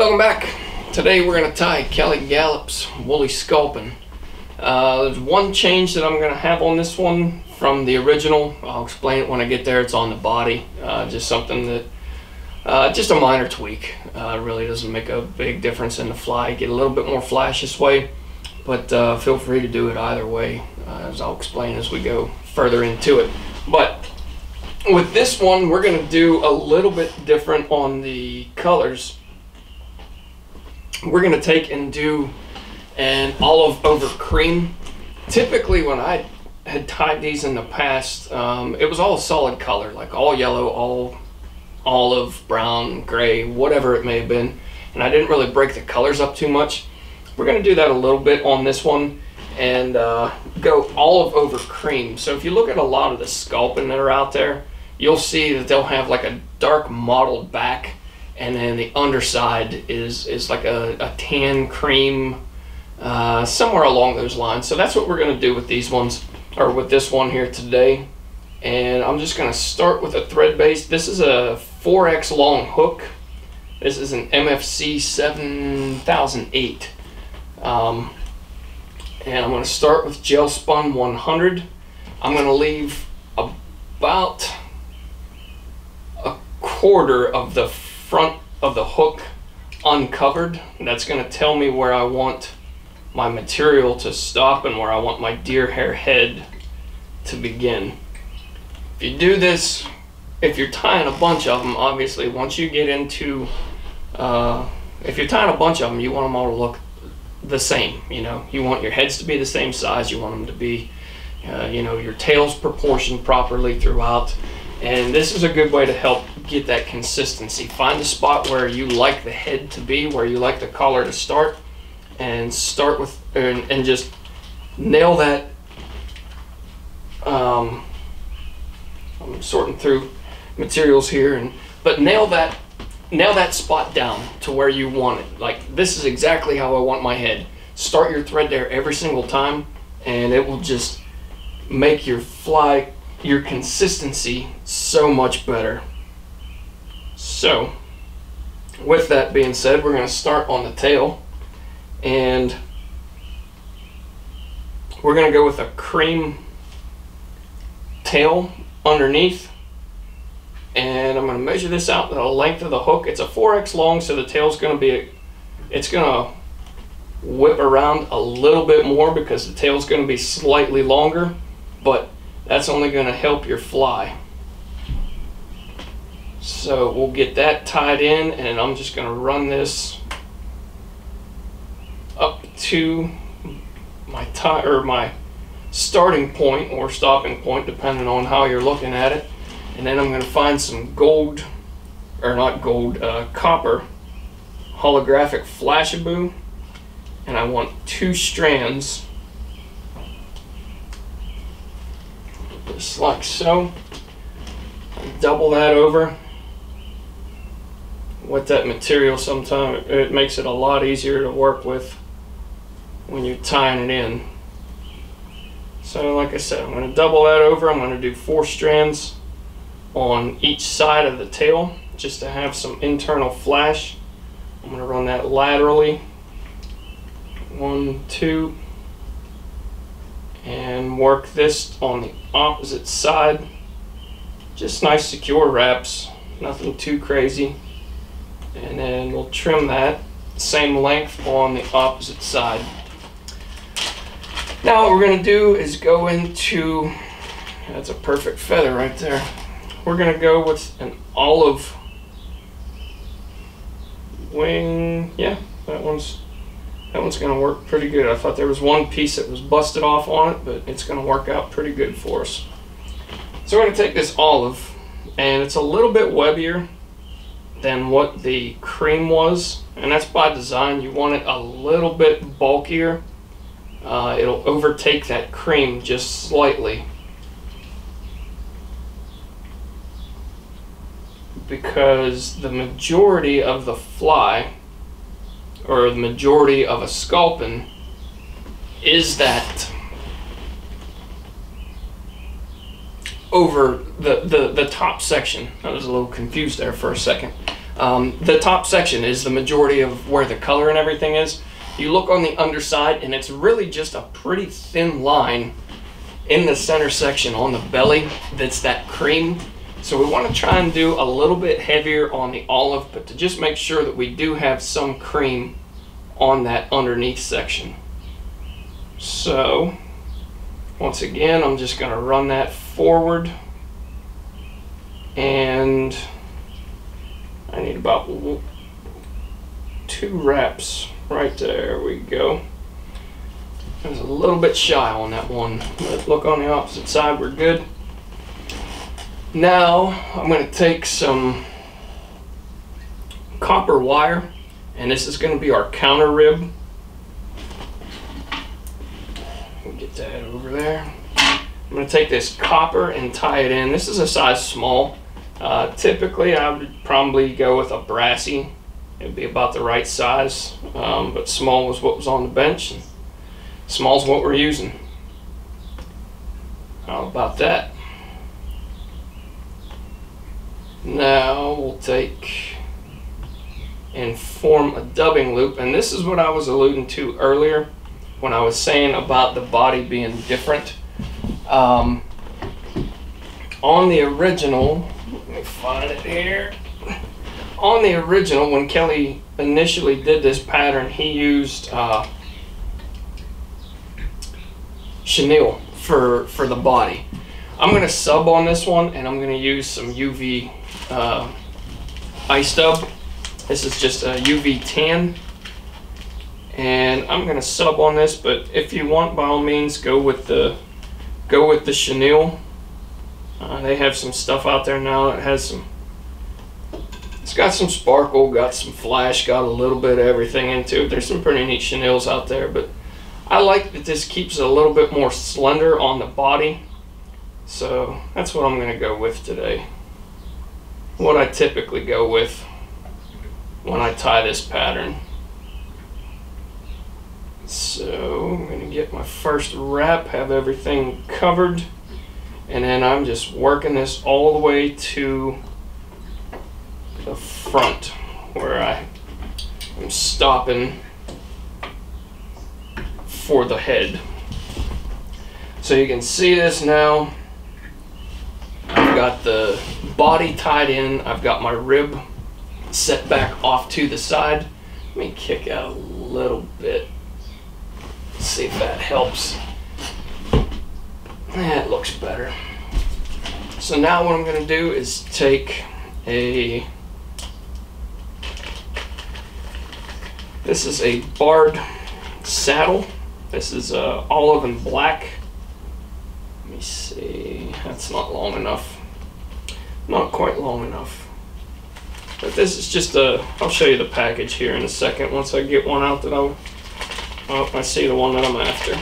Welcome back. Today we're going to tie Kelly Galloup's Wooly Sculpin. There's one change that I'm going to have on this one from the original. I'll explain it when I get there. It's on the body. Just something that, just a minor tweak. Really doesn't make a big difference in the fly. Get a little bit more flash this way, but feel free to do it either way, as I'll explain as we go further into it. But with this one, we're going to do a little bit different on the colors. We're going to take and do an olive over cream. Typically when I had tied these in the past, it was all solid color, like all yellow, all olive, brown, gray, whatever it may have been, and I didn't really break the colors up too much. We're going to do that a little bit on this one and go olive over cream. So if you look at a lot of the Sculpin that are out there, you'll see that they'll have like a dark mottled back, and then the underside is like a tan cream, somewhere along those lines. So that's what we're going to do with these ones, or with this one here today. And I'm just going to start with a thread base. This is a 4X long hook. This is an MFC 7008. And I'm going to start with gel spun 100. I'm going to leave about a quarter of the front of the hook uncovered. That's going to tell me where I want my material to stop and where I want my deer hair head to begin. If you do this, if you're tying a bunch of them, obviously once you get into, if you're tying a bunch of them, you want them all to look the same. You know, you want your heads to be the same size, you want them to be, you know, your tails proportioned properly throughout. And this is a good way to help get that consistency. Find a spot where you like the head to be, where you like the collar to start, and start with, and just nail that. I'm sorting through materials here, but nail that spot down to where you want it. Like, this is exactly how I want my head. Start your thread there every single time, and it will just make your fly, your consistency, so much better. So with that being said, we're going to start on the tail, and we're going to go with a cream tail underneath, and I'm going to measure this out to the length of the hook. It's a 4X long, so the tail's going to be, it's going to whip around a little bit more because the tail's going to be slightly longer, but that's only going to help your fly. So we'll get that tied in, and I'm just going to run this up to my tie, or my starting point or stopping point, depending on how you're looking at it. And then I'm going to find some gold, or not gold, copper holographic Flashabou, and I want 2 strands. Just like so. Double that over with that material. Sometimes it makes it a lot easier to work with when you're tying it in. So like I said, I'm going to double that over. I'm going to do 4 strands on each side of the tail just to have some internal flash. I'm going to run that laterally. 1, 2. And work this on the opposite side. Just nice secure wraps, nothing too crazy. And then we'll trim that same length on the opposite side. Now what we're going to do is go into, that's a perfect feather right there. We're going to go with an olive wing. Yeah, that one's going to work pretty good. I thought there was one piece that was busted off on it, but it's going to work out pretty good for us. So we're going to take this olive, and it's a little bit webbier than what the cream was, and that's by design. You want it a little bit bulkier. It'll overtake that cream just slightly, because the majority of the fly, or the majority of a Sculpin, is that over the top section. I was a little confused there for a second. The top section is the majority of where the color and everything is. You look on the underside and it's really just a pretty thin line in the center section on the belly that's that cream. So we want to try and do a little bit heavier on the olive, but to just make sure that we do have some cream on that underneath section. So once again, I'm just going to run that forward, and I need about 2 wraps right there. We go. I was a little bit shy on that one, but look on the opposite side, we're good. Now I'm going to take some copper wire, and this is going to be our counter rib. We'll get that over there. I'm going to take this copper and tie it in. This is a size small. Typically I would probably go with a brassy. It would be about the right size, but small was what was on the bench. Small's what we're using. How about that? Now we'll take and form a dubbing loop, and this is what I was alluding to earlier when I was saying about the body being different. On the original, let me find it here. On the original, when Kelly initially did this pattern, he used chenille for the body. I'm going to sub on this one, and I'm going to use some UV Ice Dub. This is just a UV tan, and I'm going to sub on this, but if you want, by all means, go with the chenille. They have some stuff out there now that has some, it's got some sparkle, got some flash, got a little bit of everything into it. There's some pretty neat chenilles out there, but I like that this keeps it a little bit more slender on the body, so that's what I'm going to go with today. What I typically go with when I tie this pattern. So I'm going to get my first wrap, have everything covered, and then I'm just working this all the way to the front where I am stopping for the head. So you can see this now. I've got the body tied in. I've got my rib set back off to the side. Let me kick out a little bit. Let's see if that helps. That looks better. So now what I'm going to do is take a, this is a barred saddle. This is olive and black. Let me see. That's not long enough. Not quite long enough. But this is just a, I'll show you the package here in a second once I get one out that I see the one that I'm after.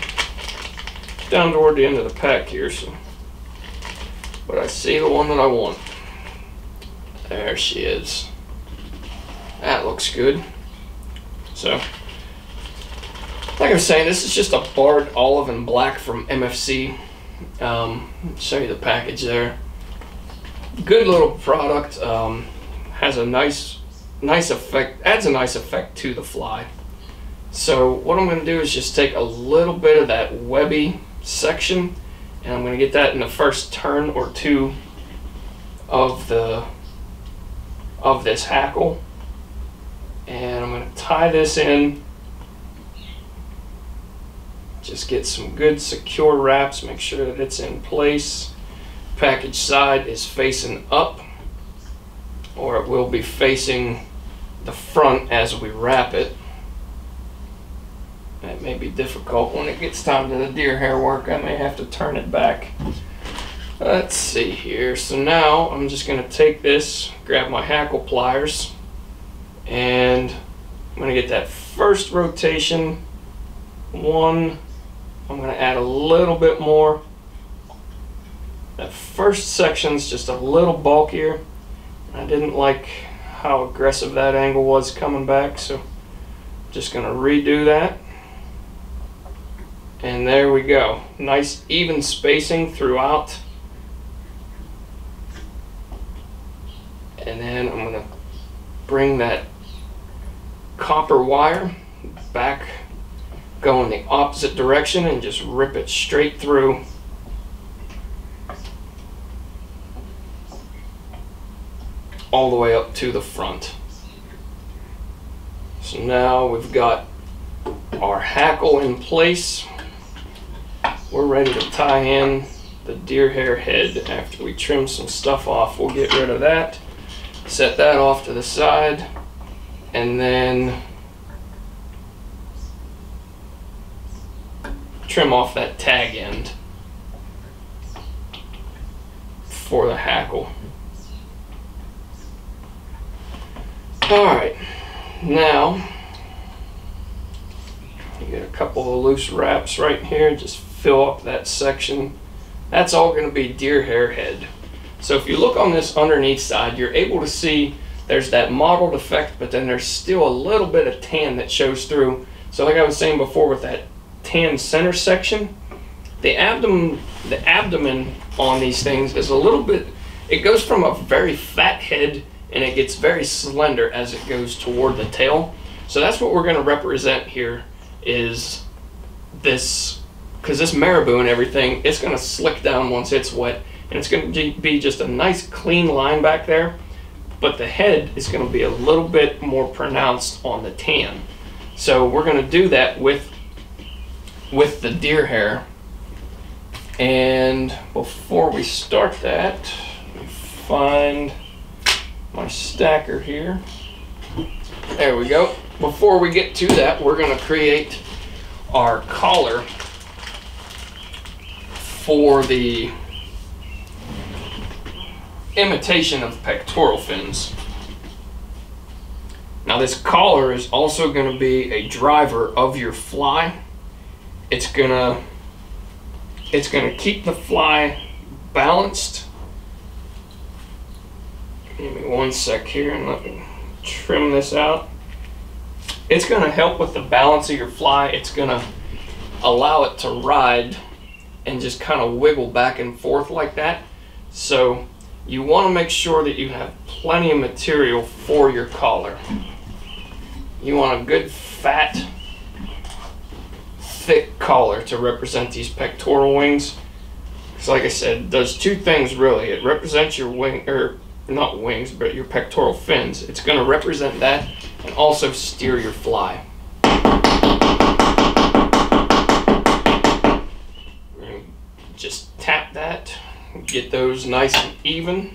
Down toward the end of the pack here, so. But I see the one that I want. There she is. That looks good. So, like I was saying, this is just a barred olive and black from MFC. Show you the package there. Good little product. Has a nice effect. Adds a nice effect to the fly. So what I'm going to do is just take a little bit of that webby section, and I'm going to get that in the first turn or two of this hackle, and I'm going to tie this in. Just get some good secure wraps, make sure that it's in place. Package side is facing up, or it will be facing the front as we wrap it. That may be difficult when it gets time to the deer hair work. I may have to turn it back. Let's see here. So now I'm just going to take this, grab my hackle pliers, and I'm going to get that first rotation. One, I'm going to add a little bit more. That first section's just a little bulkier. I didn't like how aggressive that angle was coming back, so I'm just going to redo that. And there we go. Nice even spacing throughout. And then I'm going to bring that copper wire back, go in the opposite direction, and just rip it straight through. All the way up to the front. So now we've got our hackle in place. We're ready to tie in the deer hair head. After we trim some stuff off, we'll get rid of that, set that off to the side, and then trim off that tag end for the hackle. Alright, now you get a couple of loose wraps right here, just fill up that section. That's all going to be deer hair head. So if you look on this underneath side, you're able to see there's that mottled effect, but then there's still a little bit of tan that shows through. So like I was saying before with that tan center section, the abdomen on these things is a little bit, it goes from a very fat head and it gets very slender as it goes toward the tail. So that's what we're going to represent here, is this, because this marabou and everything, it's going to slick down once it's wet, and it's going to be just a nice clean line back there, but the head is going to be a little bit more pronounced on the tan. So we're going to do that with the deer hair. And before we start that, let me find my stacker here. There we go. Before we get to that, we're going to create our collar for the imitation of pectoral fins. Now this collar is also going to be a driver of your fly. It's gonna keep the fly balanced. Give me one sec here and let me trim this out. It's gonna help with the balance of your fly. It's gonna allow it to ride and just kind of wiggle back and forth like that. So you want to make sure that you have plenty of material for your collar. You want a good fat, thick collar to represent these pectoral wings. Because like I said, it does two things really. It represents your wing, or not wings, but your pectoral fins. It's going to represent that and also steer your fly. We're going to just tap that, get those nice and even.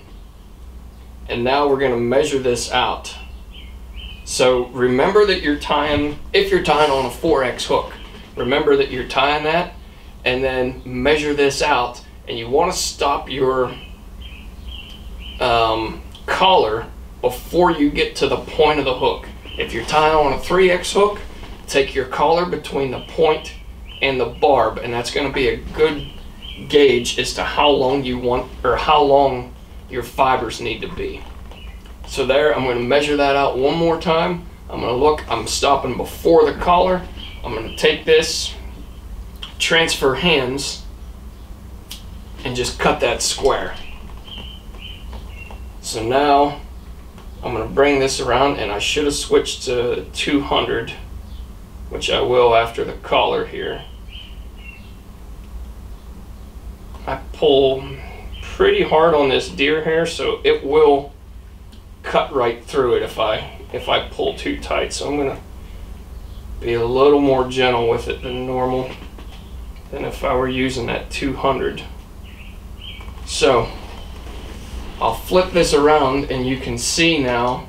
And now we're going to measure this out. So remember that you're tying, if you're tying on a 4X hook, remember that you're tying that, and then measure this out, and you want to stop your collar before you get to the point of the hook. If you're tying on a 3X hook, take your collar between the point and the barb, and that's going to be a good gauge as to how long you want, or how long your fibers need to be. So there, I'm going to measure that out one more time. I'm going to look, I'm stopping before the collar. I'm going to take this, transfer hands, and just cut that square. So now I'm going to bring this around, and I should have switched to 200, which I will after the collar here. I pull pretty hard on this deer hair, so it will cut right through it if I pull too tight. So I'm going to be a little more gentle with it than normal, than if I were using that 200. So I'll flip this around, and you can see now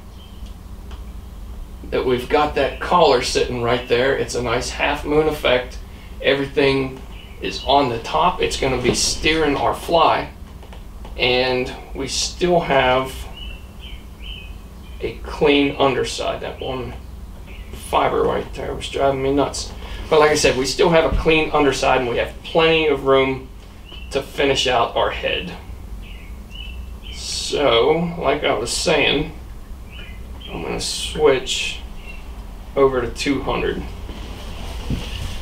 that we've got that collar sitting right there. It's a nice half moon effect. Everything is on the top. It's going to be steering our fly, and we still have a clean underside. That one fiber right there was driving me nuts, but like I said, we still have a clean underside, and we have plenty of room to finish out our head. So like I was saying, I'm going to switch over to 200.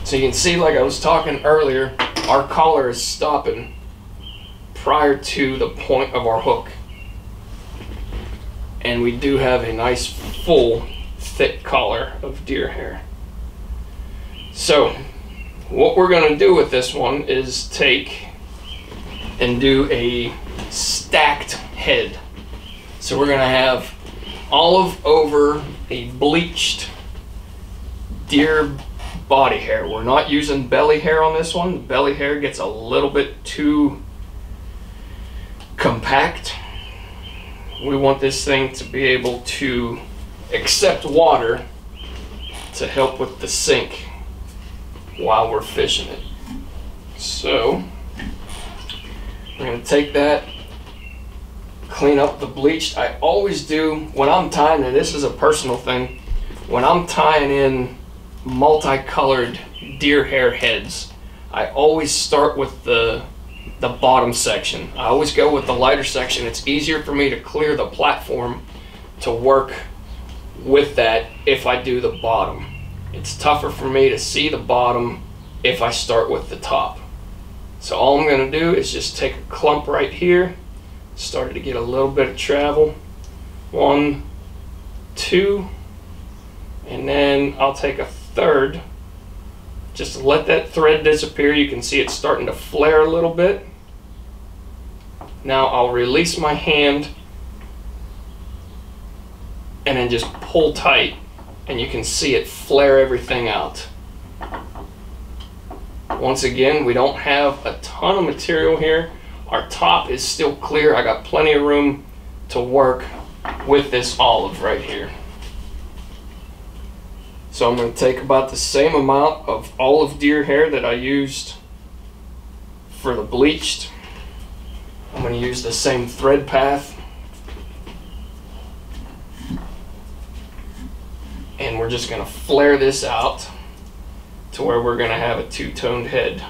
So you can see, like I was talking earlier, our collar is stopping prior to the point of our hook, and we do have a nice full thick collar of deer hair. So what we're going to do with this one is take and do a stacked head. So we're going to have olive over a bleached deer body hair. We're not using belly hair on this one. The belly hair gets a little bit too compact. We want this thing to be able to accept water to help with the sink while we're fishing it. So we're going to take that, clean up the bleached. I always do when I'm tying, and this is a personal thing, when I'm tying in multicolored deer hair heads, I always start with the bottom section. I always go with the lighter section. It's easier for me to clear the platform to work with that if I do the bottom. It's tougher for me to see the bottom if I start with the top. So all I'm going to do is just take a clump right here, started to get a little bit of travel, 1, 2, and then I'll take a third. Just let that thread disappear. You can see it's starting to flare a little bit. Now I'll release my hand and then just pull tight, and you can see it flare everything out. Once again, we don't have a ton of material here. Our top is still clear. I got plenty of room to work with this olive right here. So I'm going to take about the same amount of olive deer hair that I used for the bleached. I'm going to use the same thread path. And we're just going to flare this out to where we're going to have a two-toned head.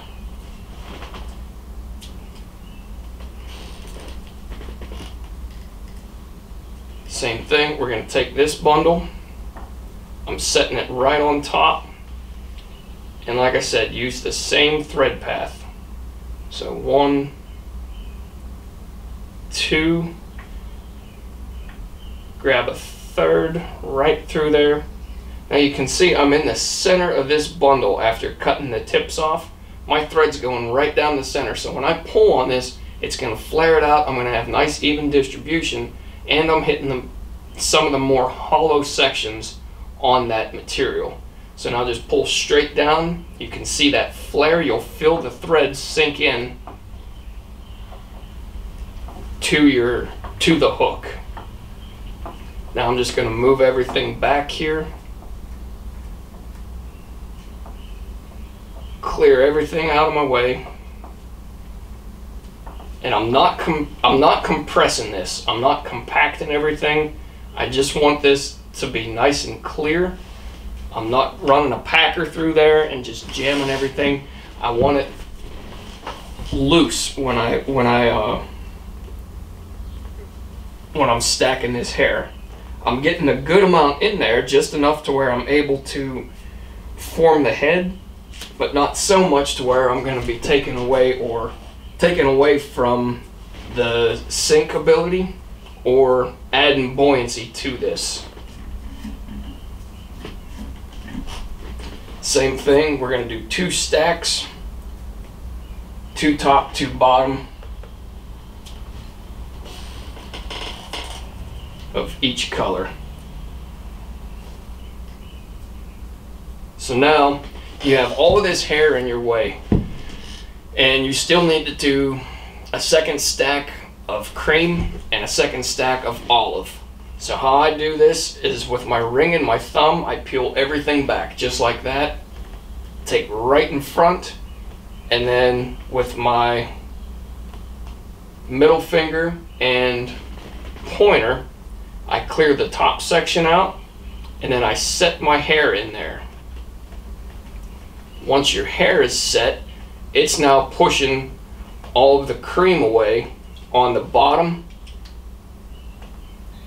Same thing, we're going to take this bundle. I'm setting it right on top, and like I said, use the same thread path. So 1, 2, grab a third right through there. Now you can see I'm in the center of this bundle after cutting the tips off. My thread's going right down the center, so when I pull on this, it's going to flare it out. I'm going to have nice even distribution, and I'm hitting some of the more hollow sections on that material. So now just pull straight down. You can see that flare. You'll feel the threads sink in to the hook. Now I'm just going to move everything back here, clear everything out of my way, and I'm not compressing this. I'm not compacting everything. I just want this to be nice and clear. I'm not running a packer through there and just jamming everything. I want it loose when I'm stacking this hair. I'm getting a good amount in there, just enough to where I'm able to form the head, but not so much to where I'm going to be taken away from the sinkability or adding buoyancy to this. Same thing, we're going to do 2 stacks, 2 top, 2 bottom of each color. So now you have all of this hair in your way, and you still need to do a second stack of cream and a second stack of olive. So how I do this is with my ring and my thumb, I peel everything back just like that, take right in front, and then with my middle finger and pointer, I clear the top section out, and then I set my hair in there. Once your hair is set, it's now pushing all of the cream away on the bottom,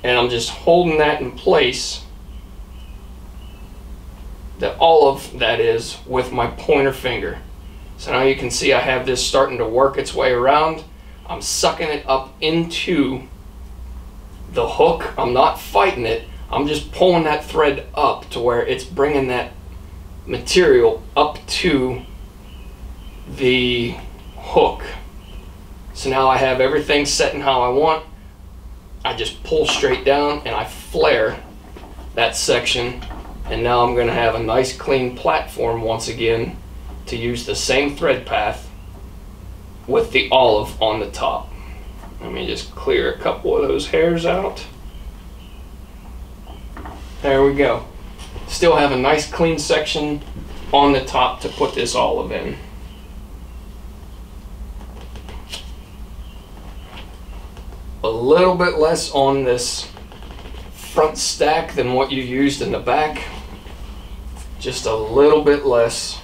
and I'm just holding that in place, the olive that is, with my pointer finger. So now you can see I have this starting to work its way around. I'm sucking it up into the hook, I'm not fighting it, I'm just pulling that thread up to where it's bringing that material up to the hook. So now I have everything set in how I want. I just pull straight down and I flare that section, and now I'm going to have a nice clean platform once again to use the same thread path with the olive on the top. Let me just clear a couple of those hairs out. There we go. Still have a nice clean section on the top to put this olive in. A little bit less on this front stack than what you used in the back. Just a little bit less.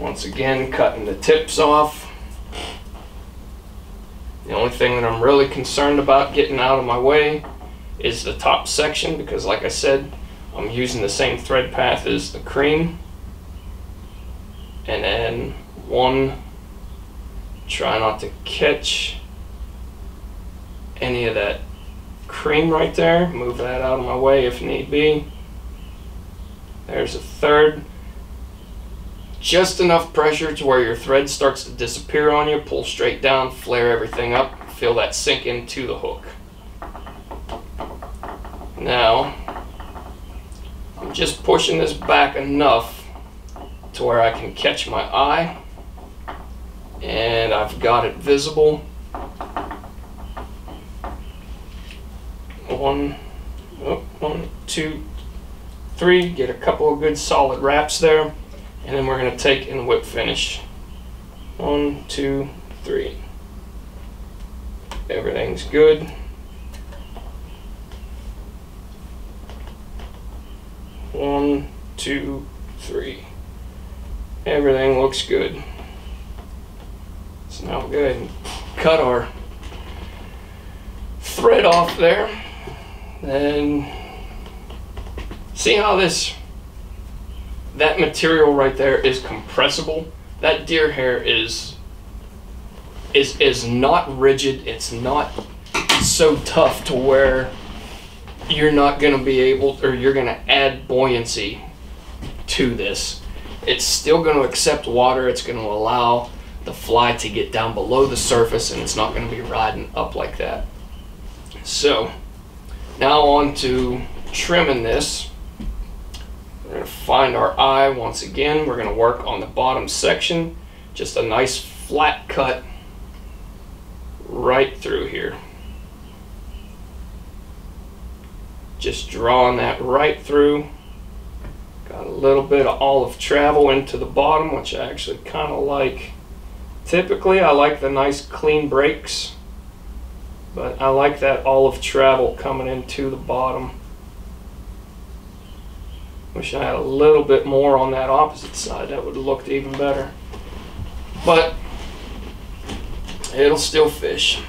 Once again, cutting the tips off. The only thing that I'm really concerned about getting out of my way is the top section, because like I said, I'm using the same thread path as the cream. And then one, try not to catch any of that cream right there. Move that out of my way if need be. There's a third. Just enough pressure to where your thread starts to disappear on you. Pull straight down, flare everything up, feel that sink into the hook. Now, I'm just pushing this back enough to where I can catch my eye, and I've got it visible. One, two, three. Get a couple of good solid wraps there, and then we're going to take and whip finish. One, two, three. Everything's good. One, two, three. Everything looks good. So now we'll go ahead and cut our thread off there. Then see how that material right there is compressible. That deer hair is not rigid. It's not so tough to where you're not going to be able, or you're going to add buoyancy to this. It's still going to accept water. It's going to allow the fly to get down below the surface, and it's not going to be riding up like that. So now on to trimming this. We're going to find our eye once again. We're going to work on the bottom section. Just a nice flat cut right through here. Just drawing that right through. Got a little bit of olive travel into the bottom, which I actually kind of like. Typically, I like the nice clean breaks, but I like that olive travel coming into the bottom. Wish I had a little bit more on that opposite side. That would have looked even better. But it'll still fish.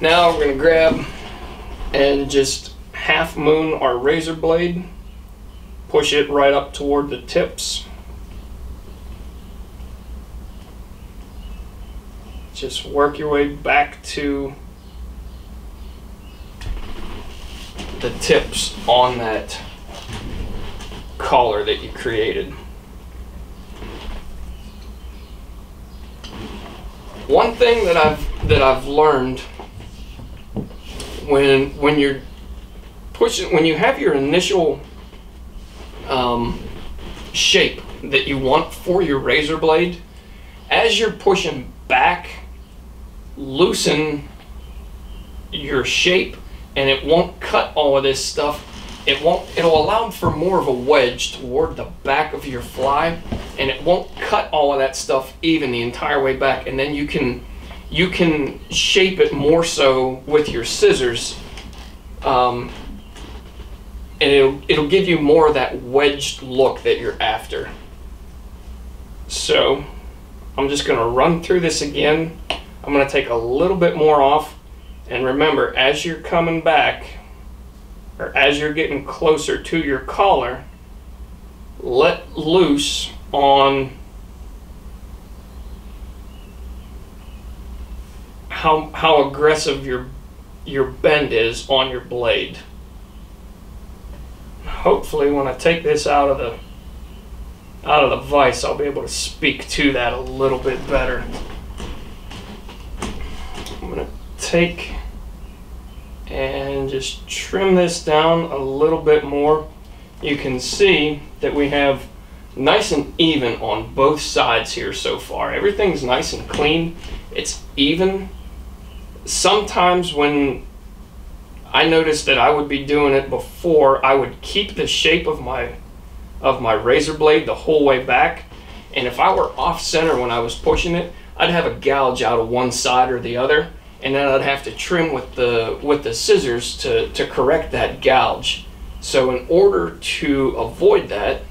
Now we're going to grab and just half moon our razor blade. Push it right up toward the tips. Just work your way back to the tips on that collar that you created. One thing that I've learned when you're pushing, when you have your initial shape that you want for your razor blade, as you're pushing back, loosen your shape, and it won't cut all of this stuff. It'll allow for more of a wedge toward the back of your fly, and it won't cut all of that stuff even the entire way back, and then you can shape it more so with your scissors, and it'll give you more of that wedged look that you're after. So I'm just going to run through this again. I'm going to take a little bit more off, and remember, as you're coming back, or as you're getting closer to your collar, let loose on how aggressive your bend is on your blade. Hopefully when I take this out of the vise, I'll be able to speak to that a little bit better. I'm gonna take and just trim this down a little bit more. You can see that we have nice and even on both sides here so far. Everything's nice and clean. It's even. Sometimes when I noticed that I would be doing it before, I would keep the shape of my razor blade the whole way back, and if I were off center when I was pushing it, I'd have a gouge out of one side or the other, and then I'd have to trim with the scissors to correct that gouge. So in order to avoid that,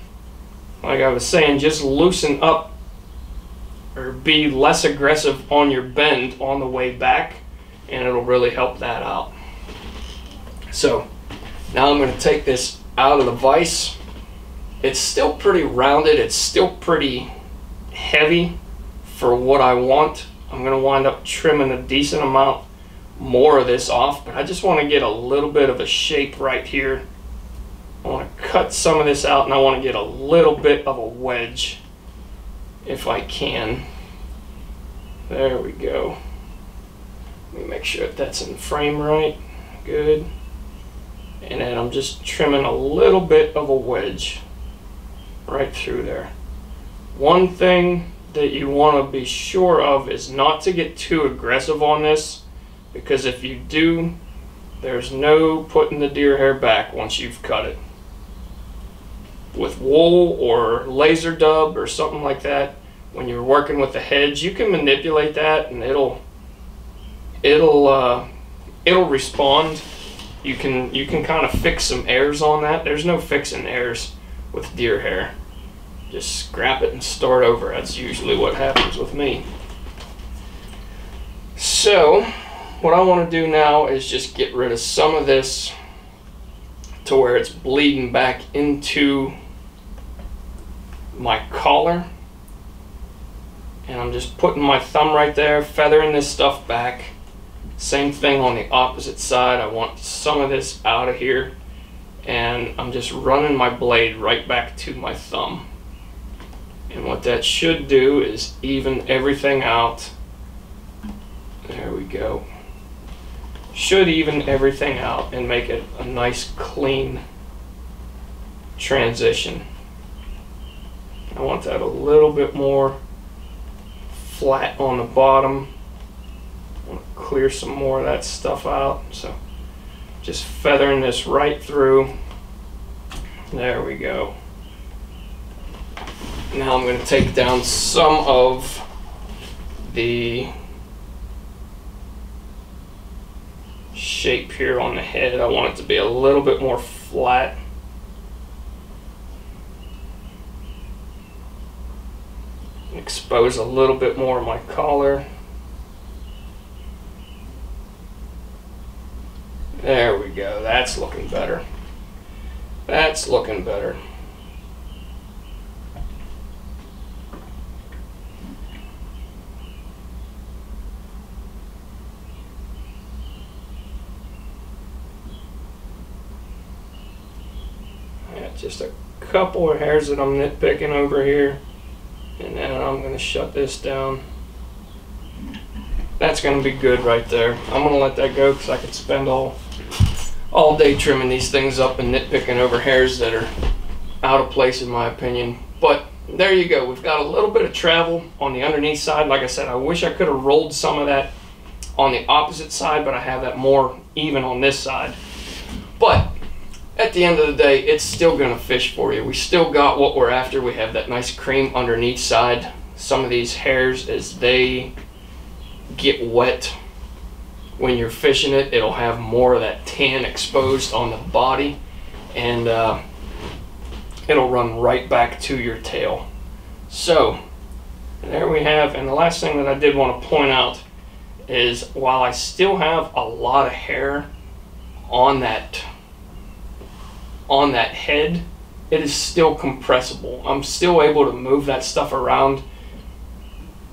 like I was saying, just loosen up or be less aggressive on your bend on the way back, and it'll really help that out. So now I'm going to take this out of the vise. It's still pretty rounded, it's still pretty heavy for what I want. I'm going to wind up trimming a decent amount more of this off, but I just want to get a little bit of a shape right here. I want to cut some of this out, and I want to get a little bit of a wedge if I can. There we go. Let me make sure that's in frame right. Good. And then I'm just trimming a little bit of a wedge right through there. One thing that you want to be sure of is not to get too aggressive on this, because if you do, there's no putting the deer hair back once you've cut it. With wool or laser dub or something like that, when you're working with the heads, you can manipulate that and it'll respond. You can kind of fix some errors on that. There's no fixing errors with deer hair. Just scrap it and start over. That's usually what happens with me. So what I want to do now is just get rid of some of this to where it's bleeding back into my collar, and I'm just putting my thumb right there, feathering this stuff back. Same thing on the opposite side. I want some of this out of here, and I'm just running my blade right back to my thumb, and what that should do is even everything out. There we go. Should even everything out and make it a nice clean transition. I want that a little bit more flat on the bottom. I want to clear some more of that stuff out, so just feathering this right through. There we go. Now I'm going to take down some of the shape here on the head. I want it to be a little bit more flat. Expose a little bit more of my collar. There we go. That's looking better. That's looking better. Just a couple of hairs that I'm nitpicking over here, and then I'm going to shut this down. That's going to be good right there. I'm going to let that go because I could spend all day trimming these things up and nitpicking over hairs that are out of place in my opinion. But there you go. We've got a little bit of travel on the underneath side. Like I said, I wish I could have rolled some of that on the opposite side, but I have that more even on this side. But at the end of the day, it's still going to fish for you. We still got what we're after. We have that nice cream underneath side. Some of these hairs, as they get wet when you're fishing it, it'll have more of that tan exposed on the body, and it'll run right back to your tail. So there we have. And the last thing that I did want to point out is, while I still have a lot of hair on that head, it is still compressible. I'm still able to move that stuff around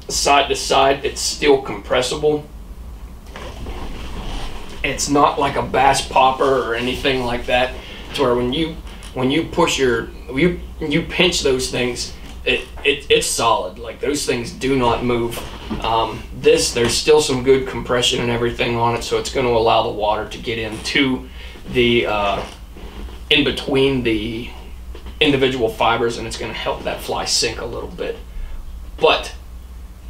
side to side. It's still compressible. it's not like a bass popper or anything like that, to where when you push your, you pinch those things, it's solid. Like, those things do not move. There's still some good compression and everything on it, so it's going to allow the water to get into the in between the individual fibers, and it's going to help that fly sink a little bit. But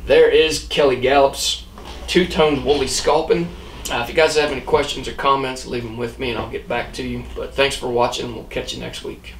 there is Kelly Galloup's two-toned Wooly Sculpin. If you guys have any questions or comments, leave them with me and I'll get back to you. But thanks for watching. We'll catch you next week.